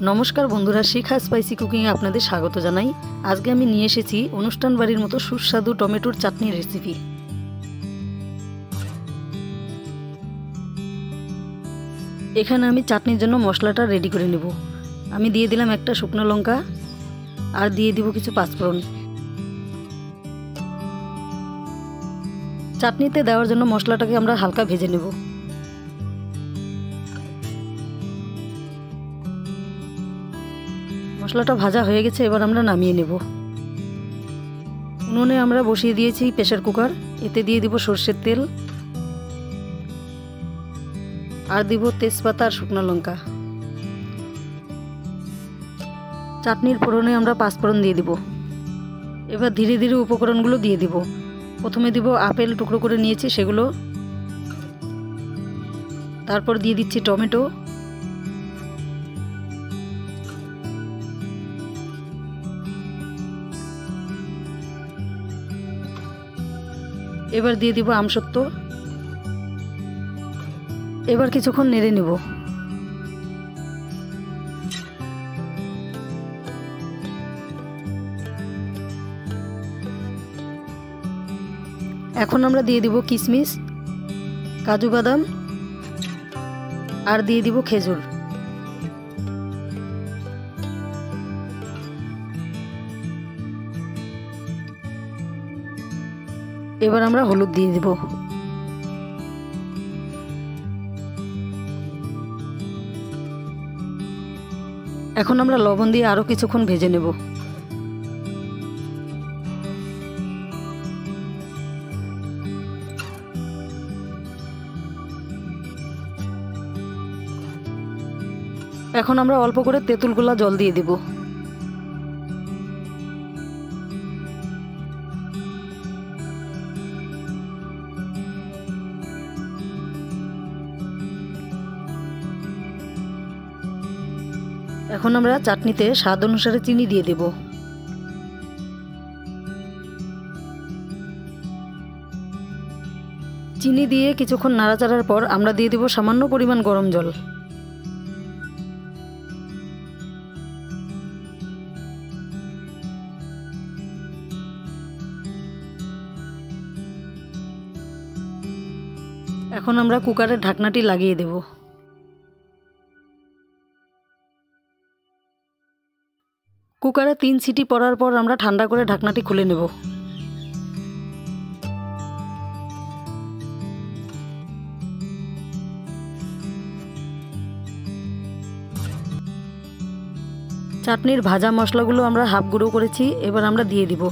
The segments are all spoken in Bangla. नमस्कार बंधुरा शिखा स्पाइसी कुकिंग आपनादेर स्वागत जानाई। आज के आमी निये एसेछि अनुष्ठान बाड़ीर मतो सुस्वादु टमेटोर चाटनी रेसिपि। एखाने आमी चाटनिर जोन्नो मशलाटा रेडी करे नेब। आमी दिये दिलाम एकटा शुकनो लंका आर दिये देब किछु पाँचफोड़न। चाटनीते देওয়ার जोन्नो मशलाटाके आमरा हालका भेजे नेब। मशलाटा भाजा हो गए एबार आमरा नामिये नेब। उनुने आमरा बसिए दिएछि प्रेसार कुकार, एते दिए देब सर्षेर तेल आर देब तेजपाता आर शुकनो लंका। चाटनिर फोड़ने आमरा पाँचफोड़न दिए देब। एबार धीरे धीरे उपकरणगुलो दिए देब। प्रथमे देब आपेल टुकरो करे निएछि सेगुलो, तारपर दिए दिच्छि टमेटो, एबार दिए देব আমসত্ত্ব। এবার কিছুক্ষণ নেড়ে নেব। এখন আমরা দিয়ে দেব কিশমিশ, কাজু বাদাম আর দিয়ে দেব খেজুর। এবার আমরা হলুদ দিয়ে দেব। এখন আমরা লবণ দিয়ে আরো কিছুক্ষণ ভেজে নেব। এখন আমরা অল্প করে তেঁতুলগুলা জল দিয়ে দেব। এখন আমরা চাটনিতে স্বাদ অনুসারে চিনি দিয়ে দেব। চিনি দিয়ে কিছুক্ষণ নাড়াচাড়ার পর আমরা দিয়ে দেব সামান্য পরিমাণ গরম জল। এখন আমরা কুকারের ঢাকনাটি লাগিয়ে দেব। কুকারে 3 সিটি পড়ার পর আমরা ঠান্ডা করে ঢাকনাটি খুলে নেব। চাটনির ভাজা মশলাগুলো আমরা হাফ গুঁড়ো করেছি, এবার আমরা দিয়ে দিব।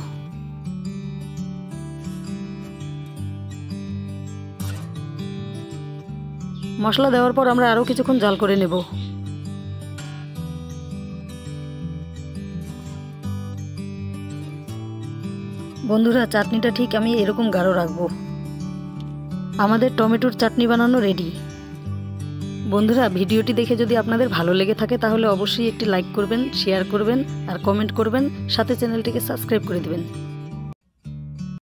মশলা দেওয়ার পর আমরা আরো কিছুক্ষণ জাল করে নেব। বন্ধুরা চাটনিটা ঠিক আমি এরকম গাঢ় রাখবো। আমাদের টমেটোর চাটনি বানানো রেডি। বন্ধুরা ভিডিওটি দেখে যদি আপনাদের ভালো লেগে থাকে তাহলে অবশ্যই একটি লাইক করবেন, শেয়ার করবেন আর কমেন্ট করবেন, সাথে চ্যানেলটিকে সাবস্ক্রাইব করে দিবেন।